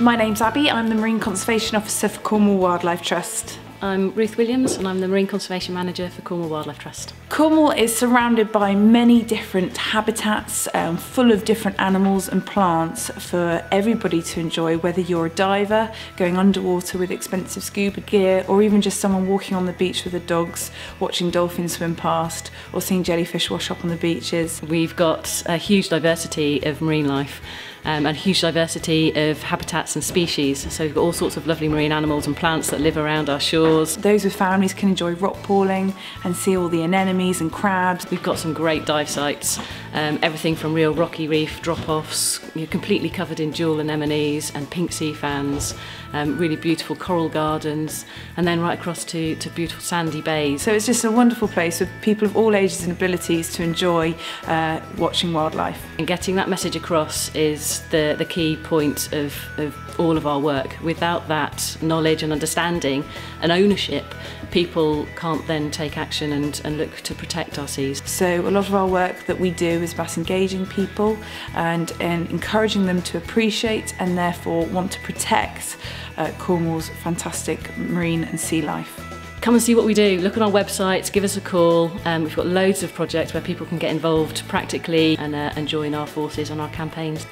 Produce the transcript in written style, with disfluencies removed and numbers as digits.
My name's Abby, I'm the Marine Conservation Officer for Cornwall Wildlife Trust. I'm Ruth Williams and I'm the Marine Conservation Manager for Cornwall Wildlife Trust. Cornwall is surrounded by many different habitats, full of different animals and plants for everybody to enjoy, whether you're a diver going underwater with expensive scuba gear, or even just someone walking on the beach with the dogs, watching dolphins swim past, or seeing jellyfish wash up on the beaches. We've got a huge diversity of marine life. And a huge diversity of habitats and species. So we've got all sorts of lovely marine animals and plants that live around our shores. Those with families can enjoy rock pooling and see all the anemones and crabs. We've got some great dive sites, everything from real rocky reef drop-offs, completely covered in jewel anemones and pink sea fans, really beautiful coral gardens, and then right across to beautiful sandy bays. So it's just a wonderful place for people of all ages and abilities to enjoy watching wildlife. And getting that message across is the key point of all of our work. Without that knowledge and understanding and ownership, people can't then take action and look to protect our seas. So a lot of our work that we do is about engaging people and encouraging them to appreciate and therefore want to protect Cornwall's fantastic marine and sea life. Come and see what we do, look at our website, give us a call. We've got loads of projects where people can get involved practically and join our forces on our campaigns.